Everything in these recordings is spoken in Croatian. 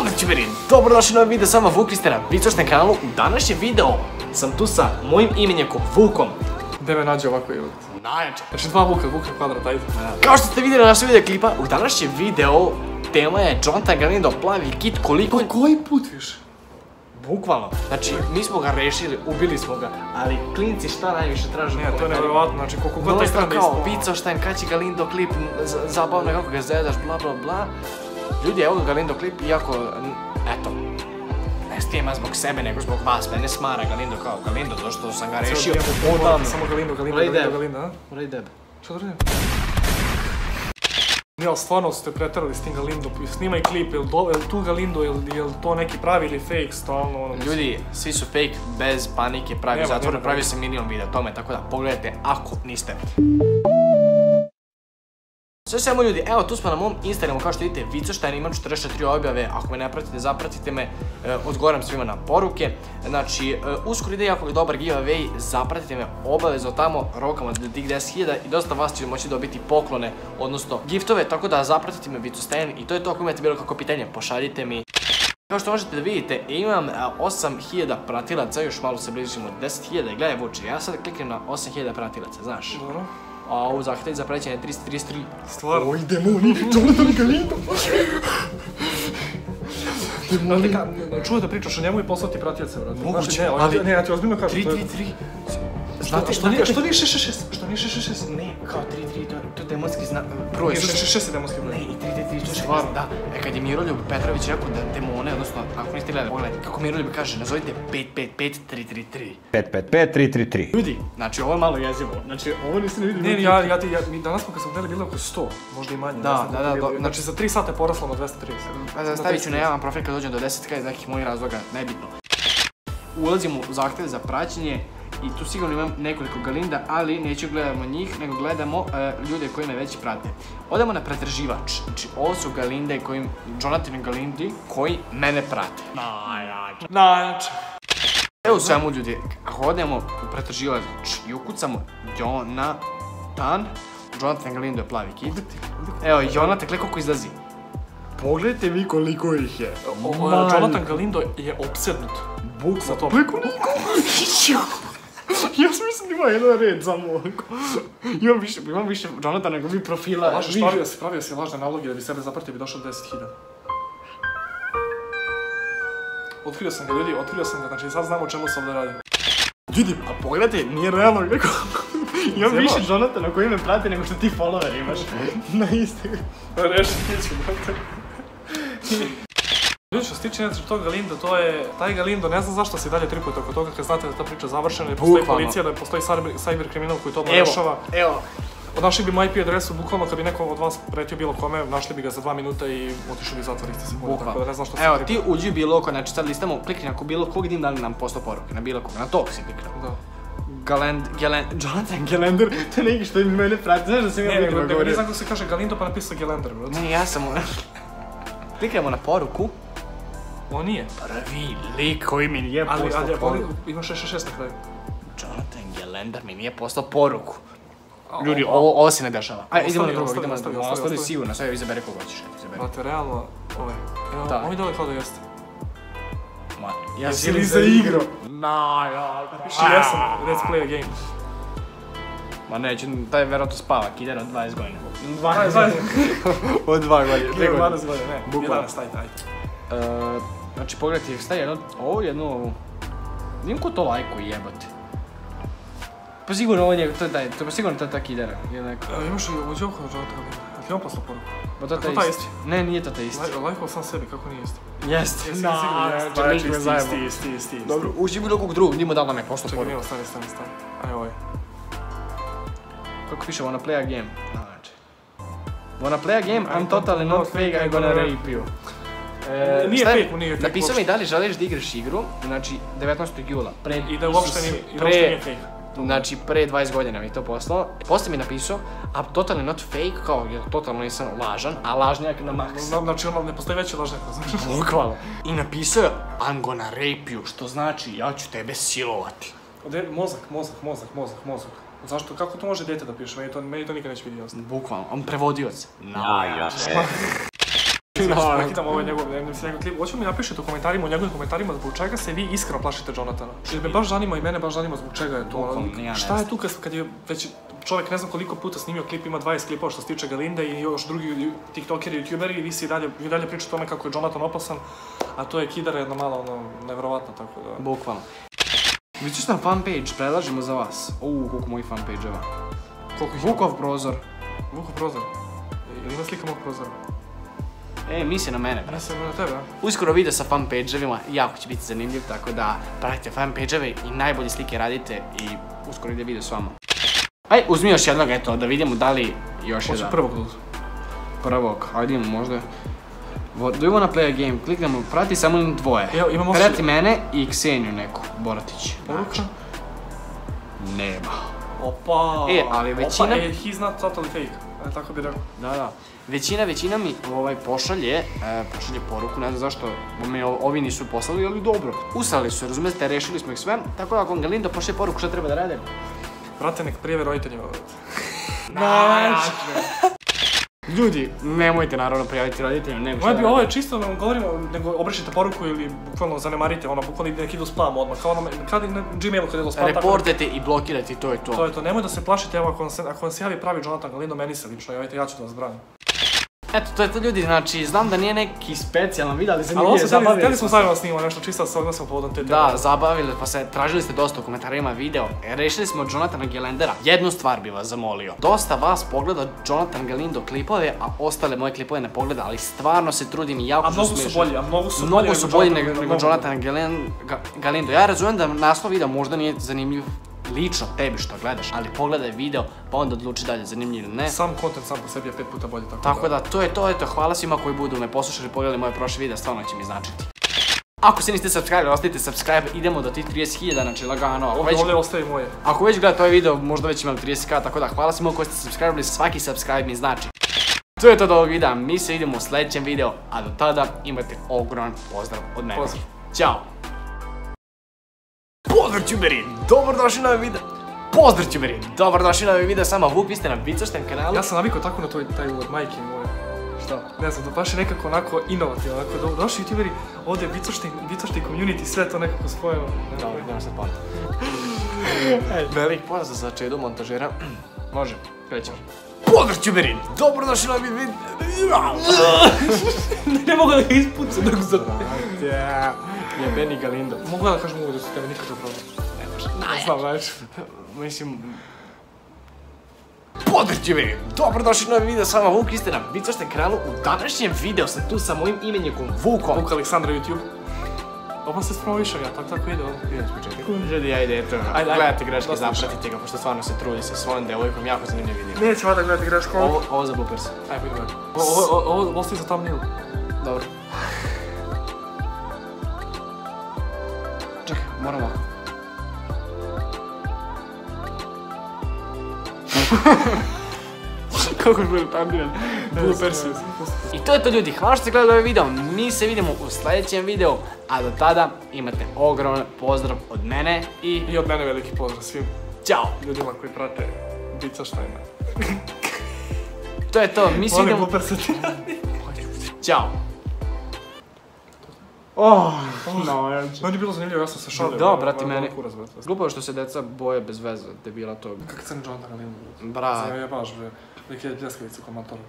Pozdrav Čedomir, dobrodošli u novi video, sama Vuk Ristera na Vicostein kanalu. U današnjem video sam tu sa mojim imenjakom Vukom. Gde me nađe ovako ili? Najjače. Znači dva Vuka, Vuk na kvadrat, ajde. Kao što ste vidjeli na našem video klipa, u današnjem video tema je Jonathan Galindo plavi kit koliko... Po koji put više? Bukvalno. Znači, mi smo ga rešili, ubili smo ga, ali klinci šta najviše traže? Ne, to je nevjerovatno, znači koliko god taj stran da ispala. Vicostein, kada će Galindo klip, zabavno kako ga zedaš, bla bla bla. Ljudi, evo ga Galindo klip, iako, eto, ne snimam zbog sebe, nego zbog vas, mene smara Galindo kao Galindo, zato što sam ga rešio odavno. Samo Galindo, Galindo, a? Uraj deb. Što da radim? Jel, stvarno ste pretarali s tim Galindo, snimaj klip, jel tu Galindo, jel to neki pravi ili fake, stvarno ono... Ljudi, svi su fake, bez panike, pravi zatvore, pravi se milion videa tome, tako da pogledajte ako niste. Sve svemu ljudi, evo tu smo na mom Instagramu, kao što vidite, Vicostein, imam 43 objave, ako me ne pratite, zapratite me, odgovaram svima na poruke. Znači, uskoro ide jako dobar giveaway, zapratite me obavezno tamo, rokama do tih 10.000 i dosta vas će moći dobiti poklone, odnosno giftove, tako da zapratite me Vicostein i to je to. Ako imate bilo kako pitanje, pošaljite mi. Kao što možete da vidite, imam 8.000 pratilaca, još malo se bližimo 10.000, gledaj Vuče, ja sad kliknem na 8.000 pratilaca, znaš? Dobro. A ovo zahtjev za praćenje 333. Stvarno. Oj, demoni, Jonathan Galindo. Demoni. Čuo da pričaš o njemu i poslao ti pratilac se vrati. Moguće, ali... Ne, ja ti ozbiljno kažem. 333. Što nije 666? Što nije 666? Ne, kao 333, to je demonski znak. Broj. 666 je demonski broj. Ne, i 333, to je stvarno, da. E, kad je Miroljub Petrović rekao da demone, odnosno, ako niste gledali, pogledajte, kako Miroljub kaže, nazovite 555333. 555333. Ljudi, znači ovo je malo jezivo, znači ovo niste ne vidjeli. Ne, mi danas smo kad smo gledali bilo oko 100, možda i manje. Da, znači za 3 sata je poraslo na 230. Stavit ću na javan profil kad dođem do 10k iz nekih mojih razloga, nebitno. Ulazimo u zahtjeve za praćenje. I tu sigurno imam nekoliko Galinda, ali neću gledamo njih, nego gledamo ljude koji me već prate. Odemo na pretraživač, znači ovo su Galinde koji, Jonathan Galindi, koji mene prate. Najjače. Evo svemu ljudi, ako odemo u pretraživač i ukucamo Jonathan Galindo je plavi kit. Evo, Jonathan, gledaj koliko izlazi. Pogledajte vi koliko ih je. Jonathan Galindo je opsednut. Buk za to. Pliko niko. Ja sam mislim ima jedna red za mogu. Imam više Jonathana nego mi profila. Lažeš, pravio si lažne naloge da bi sebe zapratio i bi došao 10.000. Otkrio sam ga ljudi, znači sad znamo o čemu se ovdje radi. Ljudi, a pogledajte, nije realno neko. Imam više Jonathana koji me prati nego što ti follower imaš. Na Instagram. Reši ti ću, brate. Ljudi, što se tiče neće tog Galinda, to je... Taj Galindo, ne znam zašto se dalje tripujete oko toga, kad znate da ta priča je završena, da postoji policija, da postoji cyber kriminal koji to odrešava. Evo! Našli bi mu IP adresu, bukvalno kad bi neko od vas pretio bilo kome, našli bi ga za 2 minuta i otišli bi zatvor isti sekunde, tako da ne znam što se... Evo, ti uđi bilo ko, znači sad listamo, klikni ako bilo kog dim da li nam posto poruke, na bilo koga, na to si kliknao. Jonathan Galindo, to je neki što mene prati, znaš da sam ja nego on nije. Prvi lik koji mi nije poslao poruku. Ima 666 na kraju. Jonathan Galindo mi nije poslao poruku. Ljudi, ovo se ne dešava. Ajde, idemo na drugog, idemo na drugog. Ostavi sigurno, sve joj izabere koga ćeš. Znate, realno, ove. Evo, ovi dole kao da jeste. Ma, ja si li za igru? Napiši jesam, let's play a game. Ma neću, taj vjerojatno spava, kider od 20 godina. 12 godina? Od 2 godina. Kider od 12 godina, ne. 11, ajde. Znači pogledajte, staje jednu ovu. Nijem ko to lajkuje jebati. Pa sigurno ovo je, to je taj, pa sigurno to je taj kidera. Imaš li uđe oko na Jonathan Galindo? Jel ti on poslao poruku? Pa to je taj isti. Ne, nije to taj isti. Lajkao sam sebi, kako nije isto? Jeste. Naaa, isti. Dobro, uđi bilo kog drugog, njima dala ne poslao poruku. Čekaj, evo, stani. Ajde, ovo je. Kako piše, wanna play a game? Znači. Wanna play a game, I'm totally not fake, I'm gonna rape you. Nije fake, nije fake. Napisao mi da li želiš da igraš igru, znači 19. jula, pre... I da uopšte nije fake. Znači pre 20 godina mi to poslao. Posle mi napisao, a totally not fake, kao ja totalno nisam lažan, a lažnjak na maks. Znači ono ne postoji veće lažnjak, znači. Bukvalno. I napisao je, I'm gonna rape you, što znači ja ću tebe silovati. Mozak. Zašto, kako to može dete da piše, meni to nikad neće biti jasno. Bukvalno, on prevodio se. Najjače. prekidam ovaj njegov klip. Hoćemo mi napišete u komentarima, u njegovim komentarima zbog čega se vi iskreno plašite Jonathana. Jer me baš zanima i mene baš zanima zbog čega je to. Šta je tu kad je već čovjek ne znam koliko puta snimio klip, ima 20 klipova što se tiče Galinde i još drugi tiktokeri i youtuberi i vi se i dalje pričate o tome kako je Jonathan opasan, a to je kidara jedna mala ono nevjerovatna tako da... Bukvalno. Vi ćeš nam fanpage, predlažimo za vas. Uuu, koliko mojih fanpage-eva. Vukov prozor. Vukov prozor? Ili ima slika mog prozora? E, misli na mene, brate. Misli na tebe, a? Uskoro video sa fanpage-evima, jako će biti zanimljiv, tako da pratite fanpage-eve i najbolje slike radite i uskoro ide video s vama. Ajde, uzmi još jednog, eto, da vidimo da li još jedan. Hoće prvog duzu. Prvog, ajde imamo možda. Do you wanna play a game? Kliknemo, prati samo im dvoje. Prati mene i Kseniju neku, Boratić. Poruka? Nema. Opa! E, ali većina... Opa, he's not totally fake. Tako bi rekao. Da, da. Većina mi pošalje poruku, ne znam zašto me ovi nisu poslali, ali dobro. Usrali su, razumete, rešili smo ih sve. Tako da, ako Galindo pošalje poruku, šta treba da radim? Vrate, nek prijeve roditeljima. Naaaaač! Ljudi, nemojte naravno prijaviti roditeljima, nego što da radite. Ovo je čisto, ne govorimo, nego obrišite poruku ili bukvalno zanemarite, ono, bukvalno nek idu spam odmah, kao ono, kad i na Gmailu kad idu spam, tako... Reportajte i blokirajte i to je to. To je to, nemoj da se plašite, evo, ako vam se javi pravi Jonathan Galindo, meni se lično javite, ja ću da vas branim. Eto, to je to ljudi, znači, znam da nije neki specijalan video, ali zanimljiv je, zabavili smo se. Hteli smo zajedno snimati nešto, čisto da se oglasimo povodom te teme. Da, zabavili, pa se tražili ste dosta u komentarima video. Rešili smo Jonathana Galindera. Jednu stvar bi vas zamolio. Dosta vas pogleda Jonathan Galindo klipove, a ostale moje klipove ne pogleda, ali stvarno se trudim i jako su smiješno. A mnogo su bolji nego Jonathan Galindo. Ja razumijem da naslov video možda nije zanimljiv lično tebi što gledaš, ali pogledaj video pa onda odluči dalje zanimljiv ili ne. Sam kontent sam po sebi je 5 puta bolje, tako da. Tako da, to je to, eto, hvala svima koji budu me poslušali, pogledali moje prošle video, stvarno će mi značiti. Ako se niste subscribe-ali, ostavite subscribe, idemo do tih 30.000, znači lagano. Ovdje ostavi moje. Ako već gledate ovaj video, možda već imam 30.000, tako da hvala svima koji ste subscribe-ali, svaki subscribe mi znači. To je to od ovog videa, mi se vidimo u sljedećem videu, a do tada imate ogroman pozdrav od mene. Ćao. Pozdrav Čuberi, dobrodošli na ovaj video, sama Vuk, vi ste na Vicostein kanalu. Ja sam navikao tako na taj uvod, majke moje, šta? Ne znam, da baš je nekako onako inovativno, onako dobrodošli Čuberi, ovdje je Vicostein community, sve to nekako spojeno. Dobro, idemo sad pati. Velik pozdrav za Čedu montažera. Može, krećemo. Pozdrav Čuberi, dobrodošli na ovaj video. Ne mogu da ga ispucam, tako za te. Jebeni Galindo. Mogu da kažem uvodu s tebe nikakav problem. Ne može. Najjače. Mislim... Podrđi me! Dobrodošli u novi video, s vama Vuk Ristera na Vicostein kanalu. U današnjem videu sam tu sa mojim imenjekom Vukom. Vuk Aleksandra YouTube. Opa se sprovišao ja, tako ide ovo. Idem spočeti. Ljudi, ajde, eto. Gledajte greške, zapratite ga, pošto stvarno se trudi sa svojom devojkom, jako zanimljiv video. Neće vada gledati greške. Ovo za bloopers. Ajde, pojde. Ovo ostavi za thumbnail. Dobro. Moram ovako. Kako je bilo tandiran. I to je to ljudi, hvala što ste gledali ovaj video. Mi se vidimo u sljedećem videu. A do tada imate ogroman pozdrav od mene i... I od mene veliki pozdrav svim. Ćao! Ljudima koji prate Vicosteina. To je to, mi se vidimo... Ćao! Oooo, najjače. Meni je bilo zanimljivo, ja sam se šalio. Da, brati, meni. Glupo je što se deca boje bez veze, debila toga. Kak' sam Jonathan Galindo? Bra. Znaju je baš, bre. Lijek je pljeskavica u komatoru.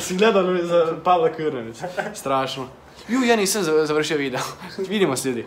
Si gledao mi za Pavla Kvrvenića. Strašno. Ju, ja nisam završio video. Vidimo se, ljudi.